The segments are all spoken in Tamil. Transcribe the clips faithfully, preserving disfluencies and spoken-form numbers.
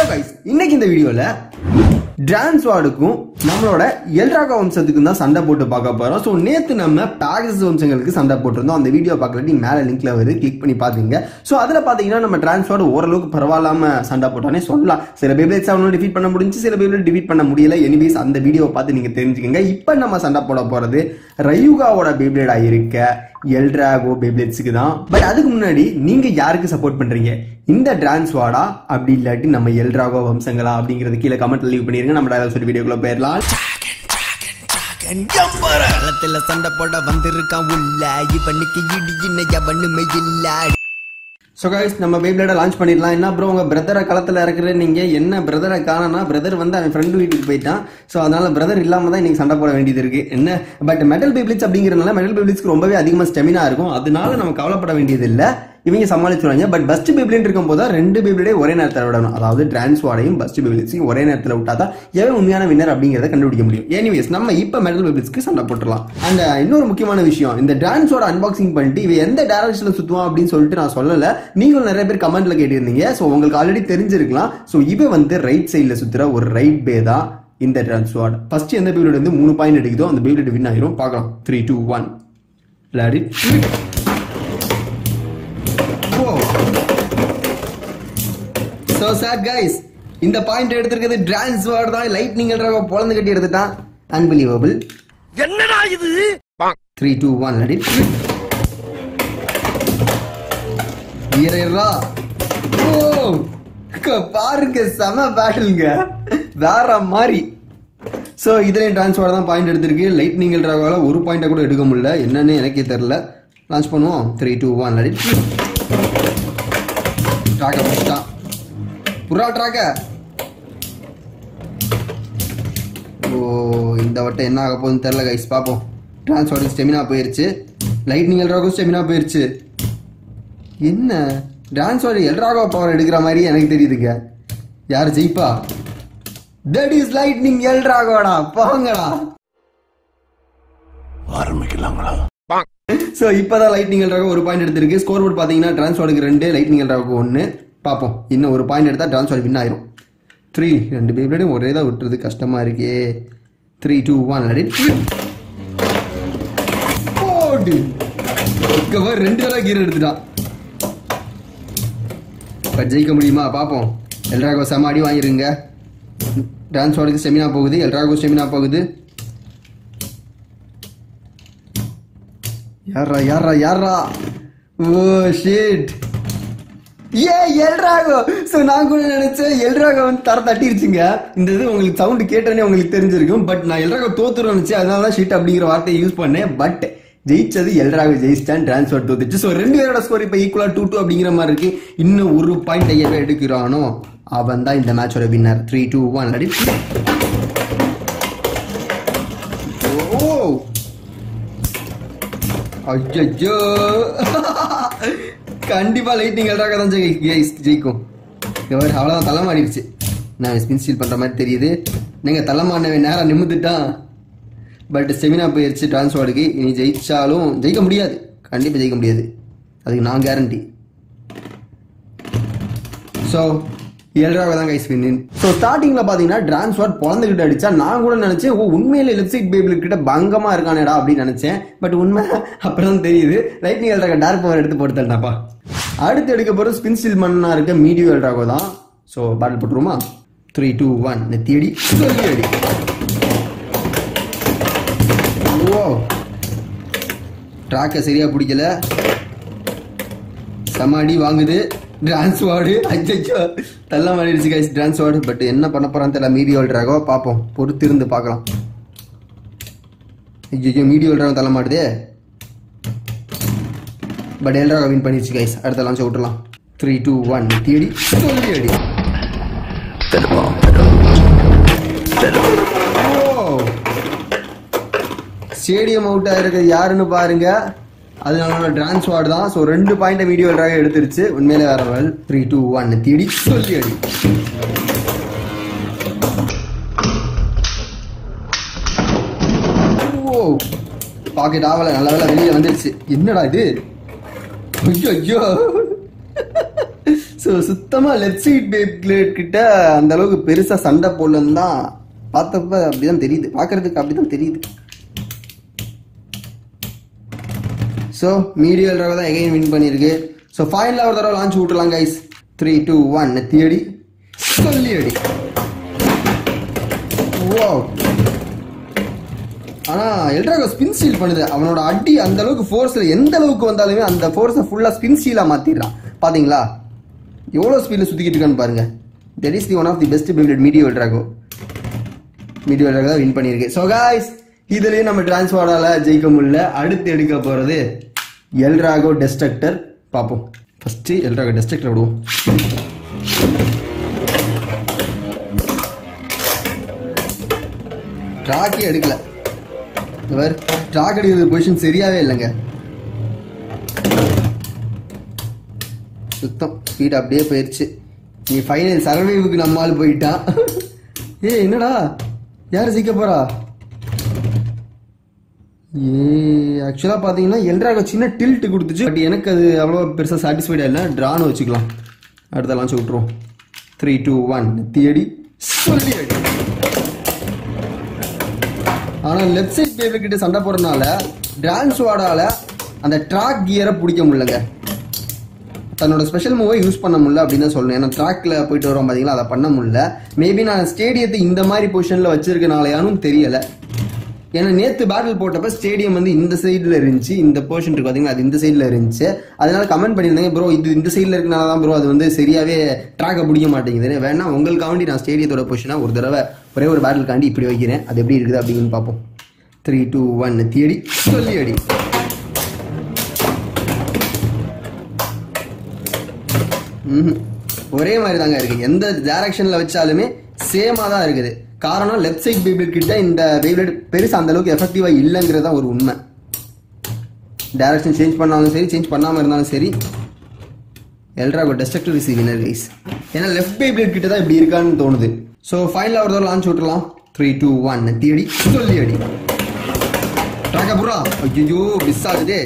Hello guys, in this video, Dran Sword L-Drago வம்சத்துக்கு தான் சண்டை போட்டு பார்க்க போறோம். சோ நேத்து நம்ம பாகஸ் வம்சங்களுக்கு சண்டை போட்டுறோம். அந்த வீடியோ பார்க்கலடி மேல லிங்க்ல வருது, கிளிக் பண்ணி பாத்தீங்க. சோ அதல பாத்தீங்கன்னா நம்ம Dran Sword ஓரளவுக்கு பரவாலாம சண்டை போட்டானே சொல்லலாம். சில Beyblades அவனோ டிஃபீட் பண்ண முடிஞ்சு, சில Beyblade டிஃபீட் பண்ண முடியல. எனிவேஸ் அந்த வீடியோவை பார்த்து நீங்க தெரிஞ்சுக்கங்க. இப்போ நம்ம சண்டை போட போறது Ryugaவோட Beyblade ஆயிருக்க L-Drago Beyblades-க்கு தான். பட் அதுக்கு முன்னாடி நீங்க யாருக்கு சப்போர்ட் பண்றீங்க? இந்த Dran Sword-ஆ அப்படி இல்லாட்டி நம்ம L-Drago வம்சங்களா அப்படிங்கறது கீழ கமெண்ட்ல லீவ் பண்ணிருங்க. நம்ம டயலாக் சொல்லி வீடியோக்குள்ள போயிரலாம். களத்துல சண்டை போட வந்திருக்கான் உள்ள இவனுக்கு இடி இன்னைய பண்ணுமே இல்ல. So guys, நம்ம Beyblade-அ லான்ச் பண்ணிடலாம். என்ன ப்ரோ உங்க பிரதரை களத்துல இறக்குற நீங்க என்ன பிரதரை காணனா பிரதர் வந்து அவன் ஃப்ரெண்ட் வீட்டுக்கு போயிட்டான். சோ அதனால பிரதர் இல்லாம தான் இன்னைக்கு சண்டை போட வேண்டியது இருக்கு. என்ன பட் மெட்டல் Beyblades அப்படிங்கறனால மெட்டல் Beyblades-க்கு ரொம்பவே அதிகமா ஸ்டெமினா இருக்கும். அதனால நம்ம கவலைப்பட வேண்டியது இல்ல. இவங்க சமாளிச்சுடுவாங்க. பட் பஸ்ட் Beyblade இருக்கும்போது ரெண்டு Beyblade ஒரே நேரத்தில் விடணும். அதாவது Dran Sword-ஐயும் பஸ்ட் Beyblade-ஐயும் ஒரே நேரத்தில் விட்டாதான் எவன் உண்மையான வின்னர் அப்படிங்கிறத கண்டுபிடிக்க முடியும். எனிவேஸ் நம்ம இப்ப மெட்டல் Beyblades-க்கு சண்டை போட்டுடலாம். அண்ட் இன்னொரு முக்கியமான விஷயம், இந்த Dran Sword அன்பாக்சிங் பண்ணிட்டு இவ எந்த டைரக்ஷன்ல சுத்துவான் அப்படின்னு சொல்லிட்டு நான் சொல்லல. நீங்களும் நிறைய பேர் கமெண்ட்ல கேட்டிருந்தீங்க. ஸோ உங்களுக்கு ஆல்ரெடி தெரிஞ்சிருக்கலாம். ஸோ இவ வந்து ரைட் சைட்ல சுத்துற ஒரு ரைட் பே தான் இந்த Dran Sword. ஃபர்ஸ்ட் எந்த Beyblade வந்து மூணு பாயிண்ட் எடுக்குதோ அந்த Beyblade வின் ஆயிரும். பார்க்கலாம். த்ரீ டூ ஒன் விளையாடி So sad guys, இந்த பாயிண்ட் எடுத்துக்கிறது Dran Sword தான். Lightning Drag பொளந்து கட்டி எடுத்துட்டான். Unbelievable. என்னடா இது? three two one ready. ஈரேரா. ஓ! பாருங்க சம பேட்டில்ங்க. வேற மாதிரி. சோ இதுல Dran Sword தான் பாயிண்ட் எடுத்துருக்கு. Lightning Dragல ஒரு பாயிண்ட கூட எடுக்க முடியல. என்னன்னு எனக்கே தெரியல. லான்ச் பண்ணுவோம். three two one ready. டாக பஸ்டா. புரா ட்ராக. ஓ இந்த வட்ட என்ன ஆக போகுதுன்னு தெரியல கைஸ். பாப்போம். Dran Sword ஸ்டெமினா போயிருச்சு, Lightning L-Drago ஸ்டெமினா போயிருச்சு. என்ன Dran Sword L-Drago பவர் எடுக்கிற மாதிரி எனக்கு தெரியுதுங்க. யார் ஜெயிப்பா? That is Lightning L-Drago-டா. போங்கடா ஆரம்பிக்கலாம்டா. சோ இப்போதான் Lightning L-Drago ஒரு பாயிண்ட் எடுத்துருக்கு. ஸ்கோர் போர்ட் பாத்தீங்கன்னா Dran Sword-க்கு two, Lightning L-Drago one. பாப்போம் இன்னும் ஒரு பாயிண்ட் எடுத்தா Dran Sword வின் ஆயிரும். த்ரீ ரெண்டு Beyblade-ஐயும் ஒரே தான் விட்டுறது கஷ்டமா இருக்கே. த்ரீ டூ ஒன் ரெண்டு வேலை கீரை எடுத்துட்டான். ஜெயிக்க முடியுமா பாப்போம். L-Drago செம அடி வாங்கிருங்க. Dran Sword-க்கு ஸ்டெமினா போகுது, L-Drago ஸ்டெமினா போகுது. யாரா யாரா யாரா. Oh shit. ஏ L-Drago. சோ நான் கூட நினைச்சேன் L-Drago வந்து தர தட்டிருச்சுங்க. இந்த இது உங்களுக்கு சவுண்டு கேட்டனே உங்களுக்கு தெரிஞ்சிருக்கும். பட் நான் L-Drago தோத்துறேன்னு நினைச்சேன். அதனால தான் ஷிட் அப்படிங்கிற வார்த்தையை யூஸ் பண்ணேன். பட் ஜெயிச்சது L-Drago ஜெயிச்சான். Dran Sword தோத்துச்சு. சோ ரெண்டு பேரோட ஸ்கோர் இப்ப ஈக்குவலா டூ டூ அப்படிங்கிற மாதிரி இருக்கு. இன்னும் ஒரு பாயிண்ட் ஐயா எடுக்கிறானோ அவன் தான் இந்த மேட்சோட winner. Three two one ready. ஓ ஐயோ கண்டிப்பா Lightning L-Drago தான் ஜெயிக்கும். அவ்வளவுதான் தலைமாறிடுச்சு. நான் ஸ்பின் ஸ்டீல் பண்ற மாதிரி தெரியுது. நீங்க தலைமானவே நேரம் நிமிந்துட்டான். பட் செமினா போயிருச்சு Dran Sword-க்கு. இனி ஜெயிச்சாலும் ஜெயிக்க முடியாது, கண்டிப்பா ஜெயிக்க முடியாது, அதுக்கு நான் கேரண்டி. ஸோ L-Drago தான் கைஸ் வின். ஸோ ஸ்டார்டிங்ல பாத்தீங்கன்னா Dran Sword பொழந்துகிட்ட அடிச்சா. நான் கூட நினைச்சேன் ஓ உண்மையில எலிப்சிக் Beyblade கிட்ட பங்கமா இருக்கானேடா அப்படின்னு நினைச்சேன். பட் உண்மை அப்புறம் தெரியுது Lightning L-Drago டார்க் பவர் எடுத்து போட்டுட்டாப்பா. அடுத்து எடுக்க போற ஸ்பின் ஸ்டில் மன்னா இருக்க Medial L-Drago தான். ஸோ பாட்டில் போட்டுருமா. த்ரீ டூ ஒன் நெத்தி அடி அடி. ஓ ட்ராக்கை சரியா பிடிக்கல. செம அடி வாங்குது Dran Sword. அச்சோ தள்ள மாறிடுச்சு கைஸ் Dran Sword. பட் என்ன பண்ண போறான்னு தெரியல. Medial Drago பார்ப்போம், பொறுத்து இருந்து பார்க்கலாம். ஐயோ Medial Drago தள்ள மாட்டுதே. பட் L-Drago வின் பண்ணிடுச்சு கைஸ். அடுத்த லான்ச் விட்டுலாம். த்ரீ டூ ஒன் தேடி சொல்லி அடி. ஸ்டேடியம் அவுட் ஆயிருக்க யாருன்னு பாருங்க. அது நம்மளோட Dran Sword தான். ஸோ ரெண்டு பாயிண்ட்டை Medial Drago எடுத்துருச்சு. உண்மையிலே வேற வேல். த்ரீ டூ ஒன் தேடி சொல்லி அடி. ஓ பாக்கெட் ஆகலை. நல்ல வேலை வெளியே வந்துடுச்சு. என்னடா இது? ஐயோ ஐயோ. ஸோ ஸோ சுத்தமாக லெஃப்ட் சைட் பேப்ளேட் கிட்ட அந்த அளவுக்கு பெருசாக சண்டை போடலன்னு தான் பார்த்தப்ப அப்படிதான் தெரியுது, பார்க்கறதுக்கு அப்படிதான் தெரியுது. ஸோ மீடியல் ட்ராகோ தான் எகைன் வின் பண்ணியிருக்கு. ஸோ ஃபைனலாக ஒரு தடவை லான்ச் விட்டுலாம் கைஸ். த்ரீ டூ ஒன் நெத்தியடி சொல்லி அடி. ஓ ஆனால் எல்ட்ராகோ ஸ்பின் ஸ்டீல் பண்ணுது. அவனோட அடி அந்த அளவுக்கு ஃபோர்ஸில் எந்த அளவுக்கு வந்தாலுமே அந்த ஃபோர்ஸை ஃபுல்லாக ஸ்பின் ஸ்டீலாக மாற்றிடுறான். பார்த்தீங்களா எவ்வளோ ஸ்பீடில் சுற்றிக்கிட்டு இருக்கான்னு பாருங்கள். That is the one of the best build Medial Drago. Medial Drago தான் வின் பண்ணியிருக்கு. ஸோ கைஸ் இதுலேயும் நம்ம டிரான் ஸ்வார்டால் ஜெயிக்க முடியல. அடுத்து எடுக்க போகிறது எல்ட்ராகோ டெஸ்ட்ரக்டர். பார்ப்போம். ஃபஸ்ட்டு எல்ட்ராகோ டெஸ்ட்ரக்டர் விடுவோம். ட்ராக்கே எடுக்கல. இவர் ட்ராக் எடுக்கிற பொசிஷன் சரியாகவே இல்லைங்க. சுத்தம் ஸ்பீடு அப்படியே போயிடுச்சு. நீ ஃபைனல் சர்வைவுக்கு நம்மால் போயிட்டான். ஏ என்னடா யார் ஜெயிக்க போகிறா? ஏ ஆக்சுவலாக பார்த்தீங்கன்னா எல்ட்ராகோ சின்ன டில்ட்டு கொடுத்துச்சு. பட் எனக்கு அது அவ்வளோ பெருசாக சாட்டிஸ்ஃபைடாக இல்லை. ட்ரான்னு வச்சுக்கலாம். அடுத்த லான்ச் விட்டுருவோம். த்ரீ டூ ஒன் தேடி சொல்லி அடி. ஆனால் லெஃப்ட் சைட் பேப்ளேட்கிட்ட சண்டை போடுறதுனால டிரான் ஸ்வார்டால் அந்த ட்ராக் கியரை பிடிக்க முடியலங்க. தன்னோட ஸ்பெஷல் மூவை யூஸ் பண்ண முடியல அப்படின்னு தான் சொல்லணும். ஏன்னா ட்ராக்ல போயிட்டு வரோம் பார்த்தீங்களா, அதை பண்ண முடியல. மேபி நான் ஸ்டேடியத்தை இந்த மாதிரி பொசிஷனில் வச்சிருக்கனாலையானும் தெரியலை. ஏன்னா நேற்று பேட்டில் போட்டப்ப ஸ்டேடியம் வந்து இந்த சைடில் இருந்துச்சு, இந்த போர்ஷன் இருக்கு பார்த்தீங்கன்னா அது இந்த சைடில் இருந்துச்சு. அதனால கமெண்ட் பண்ணியிருந்தாங்க ப்ரோ இது இந்த சைடில் இருக்கனால தான் ப்ரோ அது வந்து சரியாகவே ட்ராக்கை பிடிக்க மாட்டேங்குது. வேணா உங்களுக்காண்டி நான் ஸ்டேடியத்தோட பொசிஷனாக ஒரு தடவை ஒரே ஒரு பேட்டில்காண்டி இப்படி வைக்கிறேன். அது எப்படி இருக்குது அப்படின்னு பார்ப்போம். த்ரீ டூ ஒன் தேடி சொல்லி அடி. ம் ஒரே மாதிரி தாங்க இருக்குது. எந்த டைரக்ஷனில் வச்சாலுமே சேமாக தான் இருக்குது. காரணம் லெஃப்ட் சைட் பேப்ளேட் கிட்ட இந்த பேப்ளேட் பெருசாக அந்தளவுக்கு எஃபெக்டிவாக இல்லைங்கிறதான் ஒரு உண்மை. டைரக்ஷன் சேஞ்ச் பண்ணாலும் சரி சேஞ்ச் பண்ணாமல் இருந்தாலும் சரி L Drago destructor is winner guys. ஏன்னா லெஃப்ட் பேப்ளேட் கிட்ட தான் இப்படி இருக்கான்னு தோணுது. ஸோ ஃபைனலாக ஒரு தடவை லான்ச் விட்டுலாம். த்ரீ டூ ஒன் தேடி சொல்லி அடி. ட்ராக்கா புரா ஐயோ மிஸ் ஆகுது.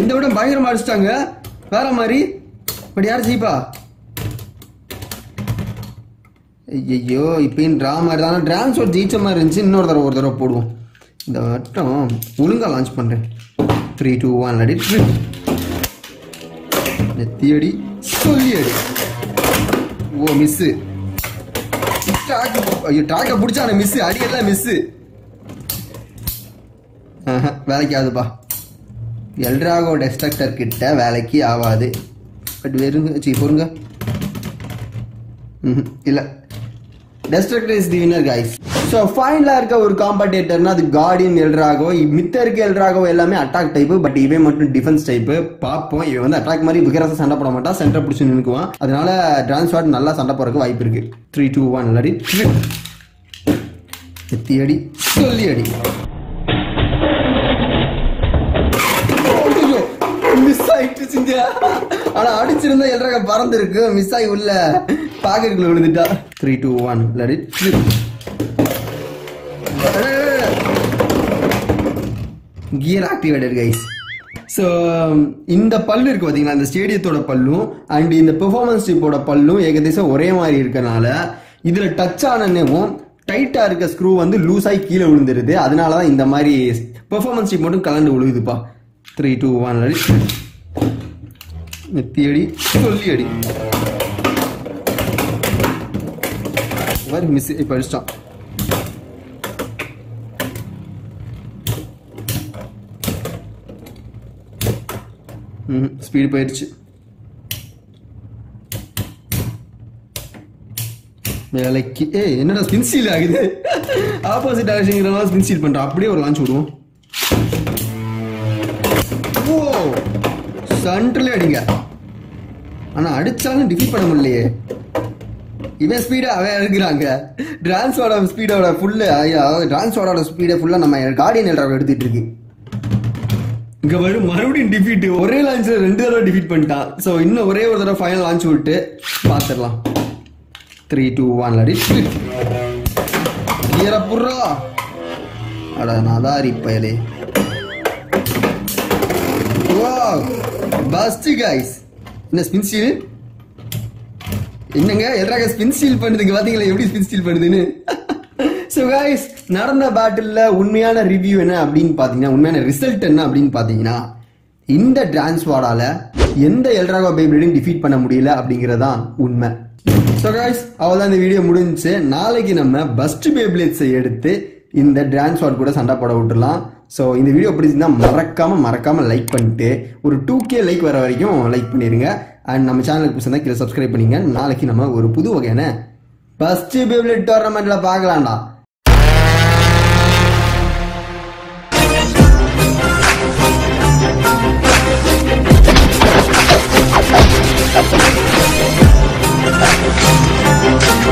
இந்த விட பயங்கரமாக அடிச்சிட்டாங்க வேற மாதிரி. பட் யார் ஜீப்பா? ஐயோ இப்பயும் ட்ரா மாதிரி தான். டிரான் ஸ்வார்ட் ஜெயிச்ச மாதிரி இருந்துச்சு. இன்னொரு தடவை ஒரு தடவை போடுவோம். இந்த வட்டம் ஒழுங்காக லான்ச் பண்ணுறேன். த்ரீ டூ ஒன் அடி நெத்தியடி சொல்லி அடி. ஓ மிஸ்ஸு. ஐயோ ட்ராக்கை பிடிச்சானே மிஸ்ஸு. அடியெல்லாம் மிஸ்ஸு. ஆஹா வேலைக்கு ஆகுதுப்பா. எல்ட்ராகோ டெஸ்ட்ரக்டர் கிட்ட வேலைக்கு ஆகாது. பட் வெறுங்க சீ பொறுங்க. ம் இல்லை destructor is the winner guys. So ஃபைனலாக இருக்க ஒரு காம்படேட்டர்னா அது கார்டியன் எல்ட்ராகோ. மித்த இருக்க எல்ட்ராகோ எல்லாமே அட்டாக் டைப்பு. பட் இவன் மட்டும் டிஃபென்ஸ் டைப்பு. பார்ப்போம் இவன் வந்து அட்டாக் மாதிரி விகராச சண்டை போட மாட்டான். சென்டர் பிடிச்சி நிற்குவான். அதனால டிரான் ஸ்வார்ட் நல்லா சண்டை போடுறதுக்கு வாய்ப்பு இருக்குது. த்ரீ டூ ஒன் இல்லாடி எத்தி அடி சொல்லி அடி. மிஸ் ஆயிட்டு செஞ்சா. ஆனா அடிச்சிருந்தா எல்ட்ராகோ பறந்துருக்கு. மிஸ் ஆகி உள்ள பாக்கெட்டுக்குள்ள விழுந்துட்டா. த்ரீ டூ ஒன் லடி. Gear activated guys. ஸோ இந்த பல்லு இருக்குது பார்த்தீங்கன்னா இந்த ஸ்டேடியத்தோட பல்லும் அண்ட் இந்த பெர்ஃபார்மன்ஸ் ட்ரிப்போட பல்லும் ஏகதேசம் ஒரே மாதிரி இருக்கனால இதில் டச் ஆனவும் டைட்டாக இருக்க ஸ்க்ரூ வந்து லூஸ் ஆகி கீழே விழுந்துருது. அதனால தான் இந்த மாதிரி பெர்ஃபார்மன்ஸ் ட்ரிப் மட்டும் கலந்து விழுகுதுப்பா. த்ரீ டூ ஒன் அடி நெத்தி அடி சொல்லி அடி. மிஸ் இப்போ அடிச்சிட்டான். ம் ஸ்பீடு போயிடுச்சு. வேலைக்கு ஏ என்னடா ஸ்பின் ஸ்டீல் ஆகுது. ஆப்போசிட் டைரக்ஷன் ஸ்பின் ஸ்டீல் பண்ணுறான். அப்படியே ஒரு லான்ச் விடுவோம். சென்ட்ரலே அடிங்க. ஆனா அடிச்சாலும் டிஃபீட் பண்ண முடியலையே. இவன் ஸ்பீடா அவன் எடுக்கிறாங்க. டிரான் ஸ்வார்டோட ஸ்பீடோட ஃபுல்லு டிரான் ஸ்வார்டோட ஸ்பீடை ஃபுல்லா நம்ம கார்டியன் எல்ட்ராகோ எடுத்துட்டு இருக்கு. இங்க வரும் மறுபடியும் டிஃபீட். ஒரே லான்ச்ல ரெண்டு தடவை டிஃபீட் பண்ணிட்டான். ஸோ இன்னும் ஒரே ஒரு தடவை ஃபைனல் லான்ச் விட்டு பார்த்துடலாம். த்ரீ டூ ஒன் அடி புறா. அட நான் தான் அறிப்பயலே. Wow, bust guys. Now spin seal. Innanga L-Drago spin seal பண்ணுதுங்க பாத்தீங்களா எப்படி spin seal பண்ணுதுன்னு. So guys, நடந்த பேட்டில்ல உண்மையான ரிவ்யூ என்ன அப்படினு பாத்தீங்கன்னா உண்மையான ரிசல்ட் என்ன அப்படினு பாத்தீங்கன்னா இந்த Dran Sword ஆல எந்த L-Drago Beybladeயும் டிஃபீட் பண்ண முடியல அப்படிங்கறதான் உண்மை. So guys, அவ்வளவுதான் இந்த வீடியோ முடிஞ்சு. நாளைக்கு நம்ம பஸ்ட் Beybladeஸ் எடுத்து இந்த Dran Sword கூட சண்டை போட விட்டுறலாம். So இந்த வீடியோ பிடிச்சிருந்தா மறக்காம மறக்காம லைக் பண்ணிட்டு ஒரு டூ கே லைக் வர வரைக்கும் லைக் பண்ணிருங்க. அண்ட் நம்ம சேனலுக்கு புதுசா இருந்தா கீழ சப்ஸ்கிரைப் பண்ணுங்க. நாளைக்கு நம்ம ஒரு புது வகையான பஸ்ட் Beyblade டோர்னமென்ட்ல பார்க்கலாம்டா.